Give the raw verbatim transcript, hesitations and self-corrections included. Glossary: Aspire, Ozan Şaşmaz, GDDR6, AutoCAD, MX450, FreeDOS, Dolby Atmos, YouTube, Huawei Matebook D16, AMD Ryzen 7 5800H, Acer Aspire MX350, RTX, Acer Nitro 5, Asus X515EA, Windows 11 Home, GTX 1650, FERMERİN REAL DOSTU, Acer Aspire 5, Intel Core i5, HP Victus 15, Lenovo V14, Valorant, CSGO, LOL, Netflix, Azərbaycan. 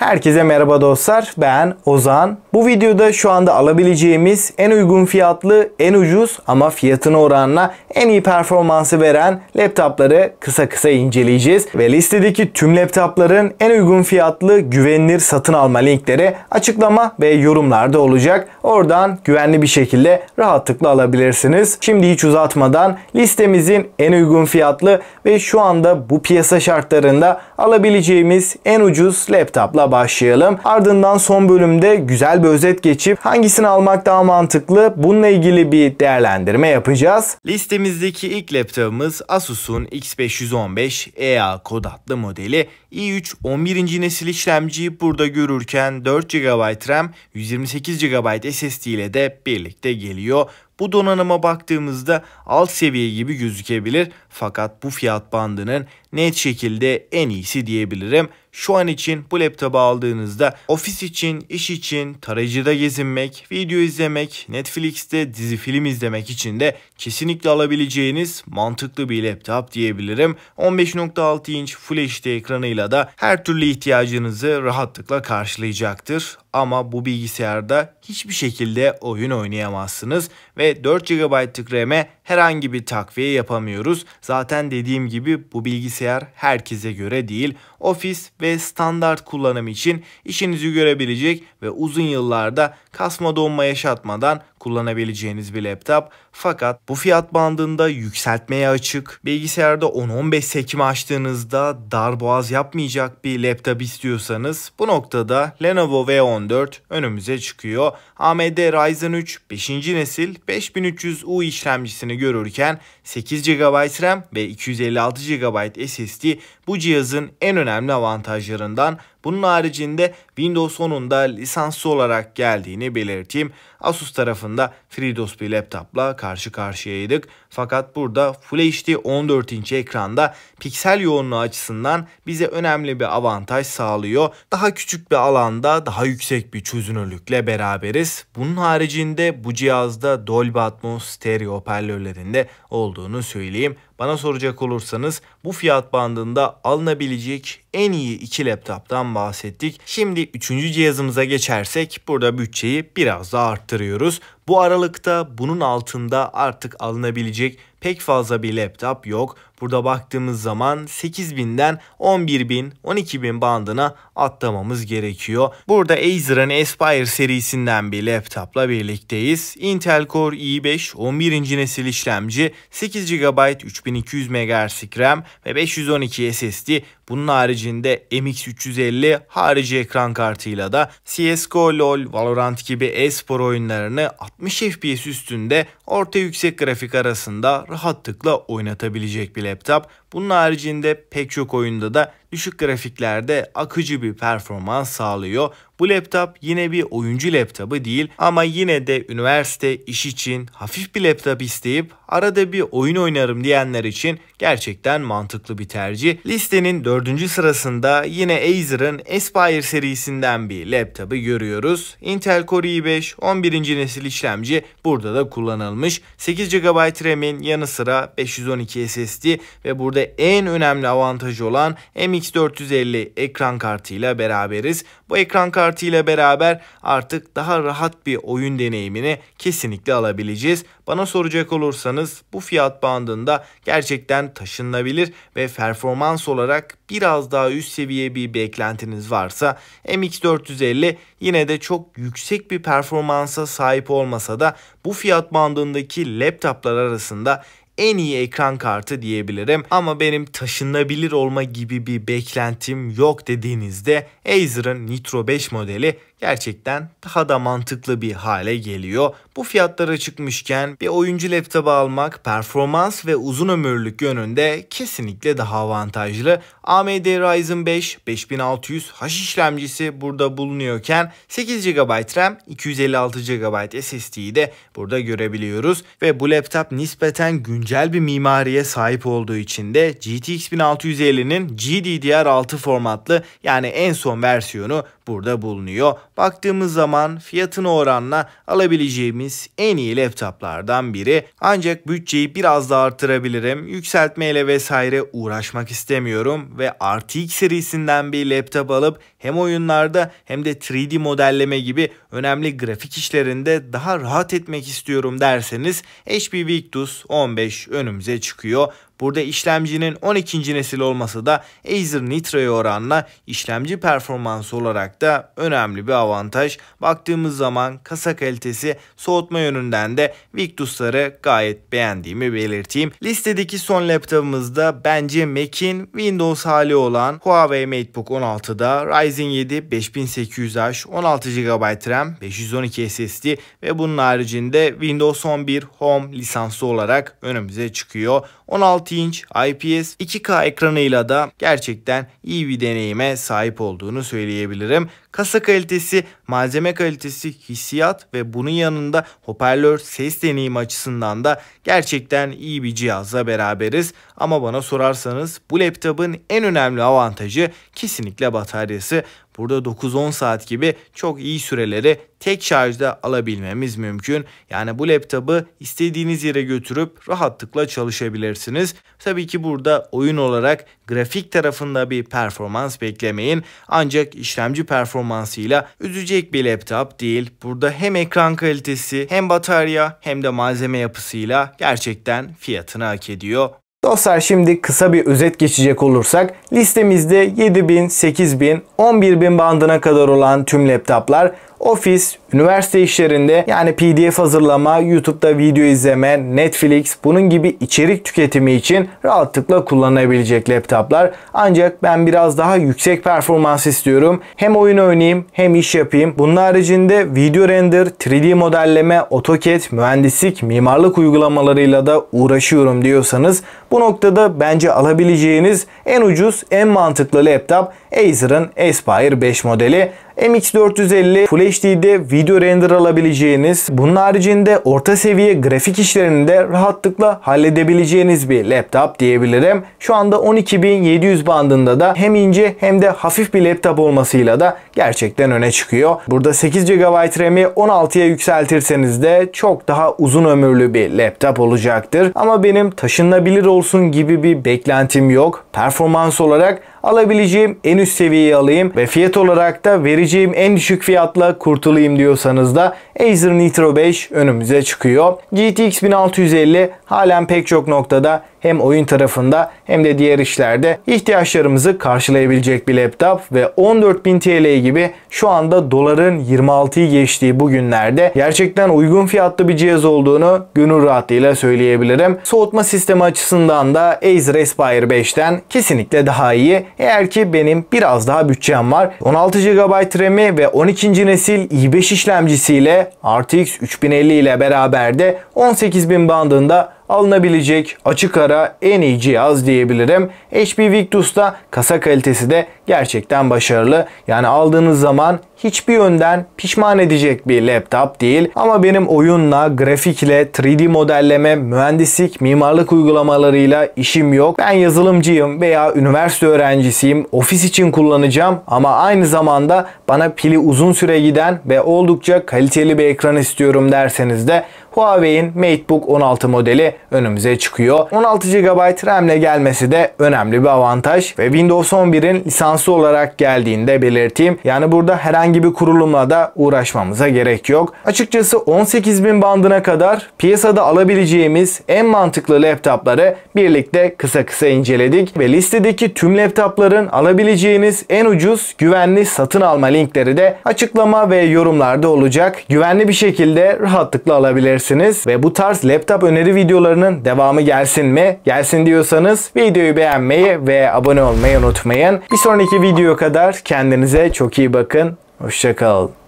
Herkese merhaba dostlar, ben Ozan. Bu videoda şu anda alabileceğimiz en uygun fiyatlı, en ucuz ama fiyatına oranla en iyi performansı veren laptopları kısa kısa inceleyeceğiz. Ve listedeki tüm laptopların en uygun fiyatlı, güvenilir satın alma linkleri açıklama ve yorumlarda olacak. Oradan güvenli bir şekilde rahatlıkla alabilirsiniz. Şimdi hiç uzatmadan listemizin en uygun fiyatlı ve şu anda bu piyasa şartlarında alabileceğimiz en ucuz laptopla başlayalım. Ardından son bölümde güzel bir özet geçip hangisini almak daha mantıklı bununla ilgili bir değerlendirme yapacağız. Listemizdeki ilk laptopumuz Asus'un X beş yüz on beş E A kod adlı modeli. i üç on birinci nesil işlemciyi burada görürken dört gigabayt RAM, yüz yirmi sekiz gigabayt S S D ile de birlikte geliyor. Bu donanıma baktığımızda alt seviye gibi gözükebilir fakat bu fiyat bandının net şekilde en iyisi diyebilirim. Şu an için bu laptopu aldığınızda ofis için, iş için, tarayıcıda gezinmek, video izlemek, Netflix'te dizi film izlemek için de kesinlikle alabileceğiniz mantıklı bir laptop diyebilirim. on beş nokta altı inç Full H D ekranıyla da her türlü ihtiyacınızı rahatlıkla karşılayacaktır. Ama bu bilgisayarda hiçbir şekilde oyun oynayamazsınız ve dört gigabaytlık RAM'e herhangi bir takviye yapamıyoruz. Zaten dediğim gibi bu bilgisayar herkese göre değil. Ofis ve standart kullanım için işinizi görebilecek ve uzun yıllarda kasma donma yaşatmadan kullanabileceğiniz bir laptop. Fakat bu fiyat bandında yükseltmeye açık, bilgisayarda on on beş sekimi açtığınızda darboğaz yapmayacak bir laptop istiyorsanız bu noktada Lenovo V on dört önümüze çıkıyor. A M D Ryzen üç beşinci nesil beş bin üç yüz U işlemcisini görürken sekiz gigabayt RAM ve iki yüz elli altı gigabayt S S D bu cihazın en önemli avantajlarından. Bunun haricinde Windows onun da lisanslı olarak geldiğini belirteyim. Asus tarafında FreeDOS bir laptopla karşı karşıyaydık. Fakat burada Full H D on dört inç ekranda piksel yoğunluğu açısından bize önemli bir avantaj sağlıyor. Daha küçük bir alanda daha yüksek bir çözünürlükle beraberiz. Bunun haricinde bu cihazda Dolby Atmos stereo hoparlörlerinde olduğunu söyleyeyim. Bana soracak olursanız bu fiyat bandında alınabilecek en iyi iki laptoptan bahsettik. Şimdi üçüncü cihazımıza geçersek burada bütçeyi biraz daha arttırıyoruz. Bu aralıkta bunun altında artık alınabilecek pek fazla bir laptop yok. Burada baktığımız zaman sekiz binden on bir bin, on iki bin bandına atlamamız gerekiyor. Burada Acer'ın Aspire serisinden bir laptopla birlikteyiz. Intel Core i beş on birinci nesil işlemci, sekiz gigabayt üç bin iki yüz megahertz RAM ve beş yüz on iki S S D. Bunun haricinde M X üç yüz elli harici ekran kartıyla da C S G O, LOL, Valorant gibi e-spor oyunlarını altmış F P S üstünde orta yüksek grafik arasında rahatlıkla oynatabilecek bir laptop. Bunun haricinde pek çok oyunda da düşük grafiklerde akıcı bir performans sağlıyor. Bu laptop yine bir oyuncu laptopu değil ama yine de üniversite, iş için hafif bir laptop isteyip arada bir oyun oynarım diyenler için gerçekten mantıklı bir tercih. Listenin dördüncü sırasında yine Acer'ın Aspire serisinden bir laptopu görüyoruz. Intel Core i beş on birinci nesil işlemci burada da kullanılmış. sekiz gigabayt RAM'in yanı sıra beş yüz on iki S S D ve burada en önemli avantajı olan M X dört yüz elli ekran kartıyla beraberiz. Bu ekran kartıyla beraber artık daha rahat bir oyun deneyimini kesinlikle alabileceğiz. Bana soracak olursanız bu fiyat bandında gerçekten taşınabilir ve performans olarak biraz daha üst seviye bir beklentiniz varsa M X dört yüz elli yine de çok yüksek bir performansa sahip olmasa da bu fiyat bandındaki laptoplar arasında en iyi ekran kartı diyebilirim. Ama benim taşınabilir olma gibi bir beklentim yok dediğinizde Acer'ın Nitro beş modeli gerçekten daha da mantıklı bir hale geliyor. Bu fiyatlara çıkmışken bir oyuncu laptopu almak performans ve uzun ömürlük yönünde kesinlikle daha avantajlı. A M D Ryzen beş beş bin altı yüz H işlemcisi burada bulunuyorken sekiz gigabayt RAM, iki yüz elli altı gigabayt S S D'yi de burada görebiliyoruz. Ve bu laptop nispeten güncel güncel bir mimariye sahip olduğu için de G T X bin altı yüz ellinin G D D R altı formatlı yani en son versiyonu burada bulunuyor. Baktığımız zaman fiyatına oranla alabileceğimiz en iyi laptoplardan biri. Ancak bütçeyi biraz daha artırabilirim. Yükseltmeyle vesaire uğraşmak istemiyorum ve R T X serisinden bir laptop alıp hem oyunlarda hem de üç D modelleme gibi önemli grafik işlerinde daha rahat etmek istiyorum derseniz H P Victus on beş önümüze çıkıyor. Burada işlemcinin on ikinci nesil olması da Acer Nitro'ya oranla işlemci performansı olarak da önemli bir avantaj. Baktığımız zaman kasa kalitesi, soğutma yönünden de Victus'ları gayet beğendiğimi belirteyim. Listedeki son laptopumuzda bence Mac'in Windows hali olan Huawei MateBook on altıda Ryzen yedi beş bin sekiz yüz H, on altı gigabayt RAM, beş yüz on iki S S D ve bunun haricinde Windows on bir Home lisanslı olarak önümüze çıkıyor. on altı inç I P S iki K ekranıyla da gerçekten iyi bir deneyime sahip olduğunu söyleyebilirim. Kasa kalitesi, malzeme kalitesi, hissiyat ve bunun yanında hoparlör ses deneyimi açısından da gerçekten iyi bir cihazla beraberiz. Ama bana sorarsanız bu laptopun en önemli avantajı kesinlikle bataryası. Burada dokuz on saat gibi çok iyi süreleri tek şarjda alabilmemiz mümkün. Yani bu laptopu istediğiniz yere götürüp rahatlıkla çalışabilirsiniz. Tabii ki burada oyun olarak grafik tarafında bir performans beklemeyin. Ancak işlemci performansıyla üzecek bir laptop değil. Burada hem ekran kalitesi hem batarya hem de malzeme yapısıyla gerçekten fiyatını hak ediyor. Dostlar, şimdi kısa bir özet geçecek olursak listemizde yedi bin, sekiz bin, on bir bin bandına kadar olan tüm laptoplar, ofis, üniversite işlerinde yani P D F hazırlama, YouTube'da video izleme, Netflix bunun gibi içerik tüketimi için rahatlıkla kullanabilecek laptoplar. Ancak ben biraz daha yüksek performans istiyorum. Hem oyun oynayayım hem iş yapayım. Bunun haricinde video render, üç D modelleme, AutoCAD, mühendislik, mimarlık uygulamalarıyla da uğraşıyorum diyorsanız bu noktada bence alabileceğiniz en ucuz, en mantıklı laptop Acer'ın Aspire beş modeli. M X dört yüz elli Full H D'de video render alabileceğiniz, bunun haricinde orta seviye grafik işlerini de rahatlıkla halledebileceğiniz bir laptop diyebilirim. Şu anda on iki bin yedi yüz bandında da hem ince hem de hafif bir laptop olmasıyla da gerçekten öne çıkıyor. Burada sekiz gigabayt RAM'i on altıya yükseltirseniz de çok daha uzun ömürlü bir laptop olacaktır. Ama benim taşınabilir olsun gibi bir beklentim yok. Performans olarak alabileceğim en üst seviyeyi alayım ve fiyat olarak da vereceğim en düşük fiyatla kurtulayım diyorsanız da Acer Nitro beş önümüze çıkıyor. G T X bin altı yüz elli halen pek çok noktada hem oyun tarafında hem de diğer işlerde ihtiyaçlarımızı karşılayabilecek bir laptop ve on dört bin T L gibi şu anda doların yirmi altıyı geçtiği bu günlerde gerçekten uygun fiyatlı bir cihaz olduğunu gönül rahatlığıyla söyleyebilirim. Soğutma sistemi açısından da Acer Aspire beşten kesinlikle daha iyi. Eğer ki benim biraz daha bütçem var. on altı gigabayt RAM'i ve on ikinci nesil i beş işlemcisiyle R T X üç bin elli ile beraber de on sekiz bin bandında alınabilecek açık ara en iyi cihaz diyebilirim. H P Victus'ta kasa kalitesi de gerçekten başarılı. Yani aldığınız zaman hiçbir yönden pişman edecek bir laptop değil. Ama benim oyunla, grafikle, üç D modelleme, mühendislik, mimarlık uygulamalarıyla işim yok. Ben yazılımcıyım veya üniversite öğrencisiyim. Ofis için kullanacağım ama aynı zamanda bana pili uzun süre giden ve oldukça kaliteli bir ekran istiyorum derseniz de Huawei'in MateBook on altı modeli önümüze çıkıyor. on altı gigabayt RAM ile gelmesi de önemli bir avantaj ve Windows on birin lisanslı olarak geldiğini de belirteyim. Yani burada herhangi bir kurulumla da uğraşmamıza gerek yok. Açıkçası on sekiz bin bandına kadar piyasada alabileceğimiz en mantıklı laptopları birlikte kısa kısa inceledik ve listedeki tüm laptopların alabileceğiniz en ucuz, güvenli satın alma linkleri de açıklama ve yorumlarda olacak. Güvenli bir şekilde rahatlıkla alabilirsiniz. Ve bu tarz laptop öneri videolarının devamı gelsin mi? Gelsin diyorsanız videoyu beğenmeyi ve abone olmayı unutmayın. Bir sonraki videoya kadar kendinize çok iyi bakın. Hoşça kalın.